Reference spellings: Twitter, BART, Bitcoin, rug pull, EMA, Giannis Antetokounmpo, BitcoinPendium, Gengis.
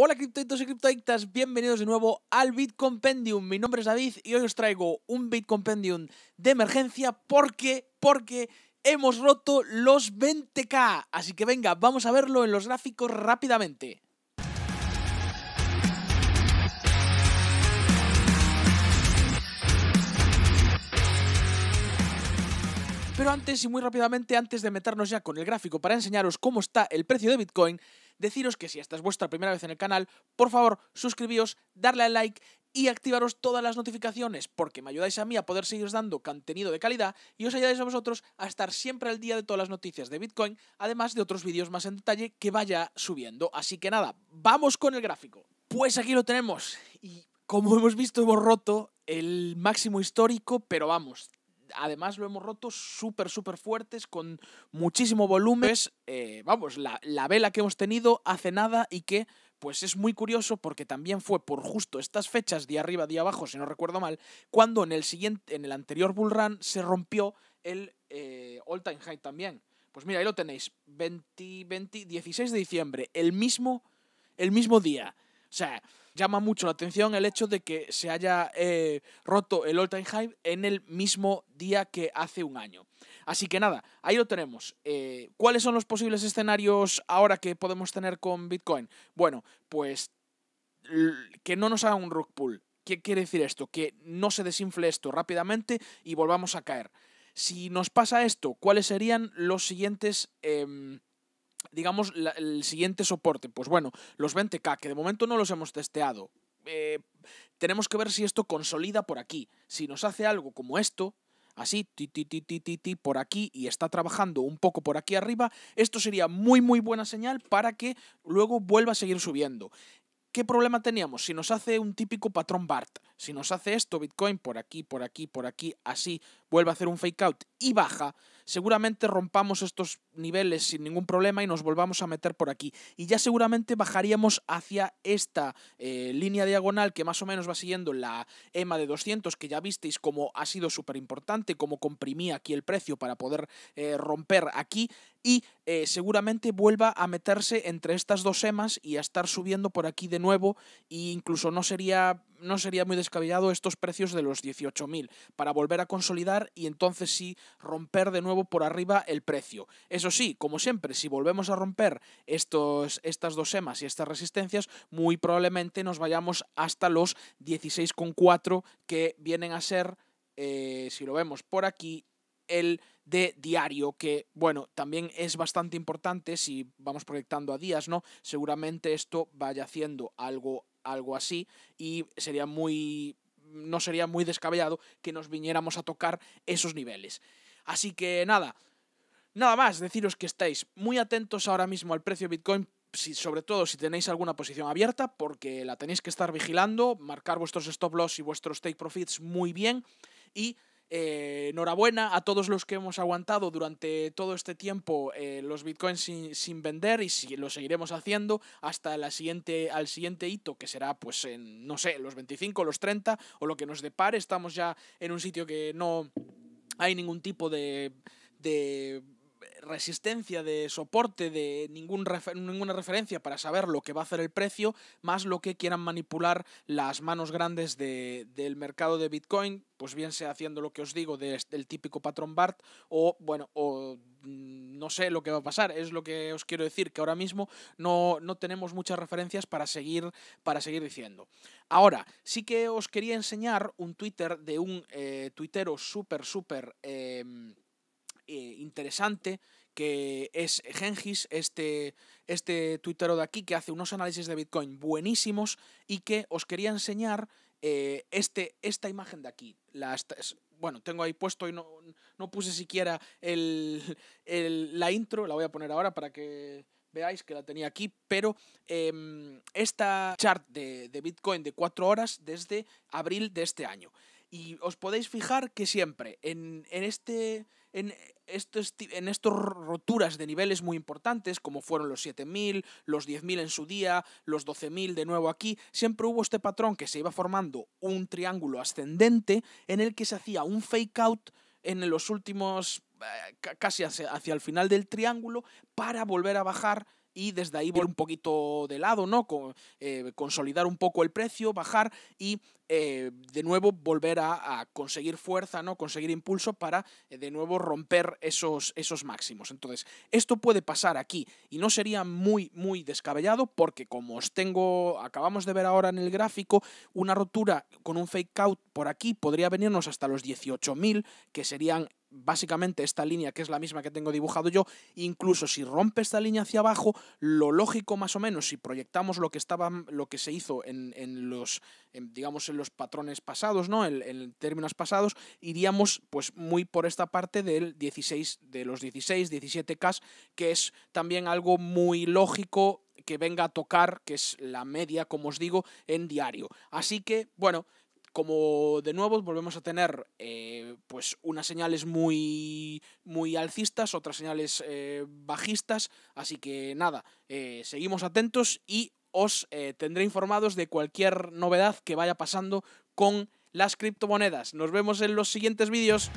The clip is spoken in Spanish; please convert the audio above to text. Hola criptoadictos y criptoadictas, bienvenidos de nuevo al BitcoinPendium. Mi nombre es David y hoy os traigo un BitcoinPendium de emergencia porque hemos roto los 20k. Así que venga, vamos a verlo en los gráficos rápidamente. Pero antes y muy rápidamente, antes de meternos ya con el gráfico para enseñaros cómo está el precio de Bitcoin, deciros que si esta es vuestra primera vez en el canal, por favor suscribíos, darle al like y activaros todas las notificaciones, porque me ayudáis a mí a poder seguiros dando contenido de calidad y os ayudáis a vosotros a estar siempre al día de todas las noticias de Bitcoin, además de otros vídeos más en detalle que vaya subiendo. Así que nada, vamos con el gráfico. Pues aquí lo tenemos y como hemos visto hemos roto el máximo histórico, pero vamos... Además lo hemos roto súper fuertes, con muchísimo volumen. Pues, vamos, la vela que hemos tenido hace nada y que pues es muy curioso porque también fue por justo estas fechas, día arriba, día abajo, si no recuerdo mal, cuando en el anterior bull run se rompió el all time high también. Pues mira, ahí lo tenéis, 16 de diciembre, el mismo día. O sea, llama mucho la atención el hecho de que se haya roto el all-time high en el mismo día que hace un año. Así que nada, ahí lo tenemos. ¿Cuáles son los posibles escenarios ahora que podemos tener con Bitcoin? Bueno, pues que no nos haga un rug pull. ¿Qué quiere decir esto? Que no se desinfle esto rápidamente y volvamos a caer. Si nos pasa esto, ¿cuáles serían los siguientes... digamos, el siguiente soporte? Pues bueno, los 20k, que de momento no los hemos testeado. Tenemos que ver si esto consolida por aquí. Si nos hace algo como esto, así, por aquí, y está trabajando un poco por aquí arriba, esto sería muy buena señal para que luego vuelva a seguir subiendo. ¿Qué problema teníamos? Si nos hace un típico patrón BART, si nos hace esto Bitcoin por aquí, así, vuelve a hacer un fake out y baja, seguramente rompamos estos niveles sin ningún problema y nos volvamos a meter por aquí. Y ya seguramente bajaríamos hacia esta línea diagonal que más o menos va siguiendo la EMA de 200, que ya visteis como ha sido súper importante, como comprimía aquí el precio para poder romper aquí. Y seguramente vuelva a meterse entre estas dos EMAs y a estar subiendo por aquí de nuevo, e incluso no sería muy descabellado estos precios de los 18.000 para volver a consolidar y entonces sí romper de nuevo por arriba el precio. Eso sí, como siempre, si volvemos a romper estas dos EMAs y estas resistencias, muy probablemente nos vayamos hasta los 16,4, que vienen a ser, si lo vemos por aquí, el de diario, que bueno, también es bastante importante si vamos proyectando a días, ¿no? Seguramente esto vaya haciendo algo así y sería no sería muy descabellado que nos viniéramos a tocar esos niveles. Así que nada más, deciros que estáis muy atentos ahora mismo al precio de Bitcoin, sobre todo si tenéis alguna posición abierta, porque la tenéis que estar vigilando, marcar vuestros stop loss y vuestros take profits muy bien. Y enhorabuena a todos los que hemos aguantado durante todo este tiempo los bitcoins sin vender, y si lo seguiremos haciendo hasta al siguiente hito, que será pues en, no sé, los 25, los 30 o lo que nos depare. Estamos ya en un sitio que no hay ningún tipo de resistencia, de soporte, de ninguna referencia para saber lo que va a hacer el precio, más lo que quieran manipular las manos grandes del mercado de Bitcoin, pues bien sea haciendo lo que os digo del típico patrón BART o, bueno, o no sé lo que va a pasar. Es lo que os quiero decir, que ahora mismo no tenemos muchas referencias para seguir diciendo. Ahora, sí que os quería enseñar un Twitter de un tuitero súper interesante, que es Gengis, este tuitero de aquí, que hace unos análisis de Bitcoin buenísimos, y que os quería enseñar esta imagen de aquí. Bueno, tengo ahí puesto y no puse siquiera la intro, la voy a poner ahora para que veáis que la tenía aquí, pero esta chart de Bitcoin de 4 horas desde abril de este año. Y os podéis fijar que siempre en estos roturas de niveles muy importantes, como fueron los 7.000, los 10.000 en su día, los 12.000 de nuevo aquí, siempre hubo este patrón que se iba formando un triángulo ascendente en el que se hacía un fake out en los últimos, casi hacia el final del triángulo, para volver a bajar. y desde ahí volver un poquito de lado, ¿no? Consolidar un poco el precio, bajar y de nuevo volver a conseguir fuerza, ¿no? Conseguir impulso para de nuevo romper esos máximos. Entonces, esto puede pasar aquí y no sería muy descabellado porque, como acabamos de ver ahora en el gráfico, una rotura con un fake out por aquí podría venirnos hasta los 18.000, que serían básicamente esta línea, que es la misma que tengo dibujado yo. Incluso si rompe esta línea hacia abajo, lo lógico más o menos, si proyectamos lo que se hizo digamos en los patrones pasados, ¿no? En términos pasados, iríamos pues muy por esta parte del 16, de los 16, 17K, que es también algo muy lógico que venga a tocar, que es la media, como os digo, en diario. Así que, bueno, como de nuevo volvemos a tener pues unas señales muy alcistas, otras señales bajistas, así que nada, seguimos atentos y os tendré informados de cualquier novedad que vaya pasando con las criptomonedas. Nos vemos en los siguientes vídeos.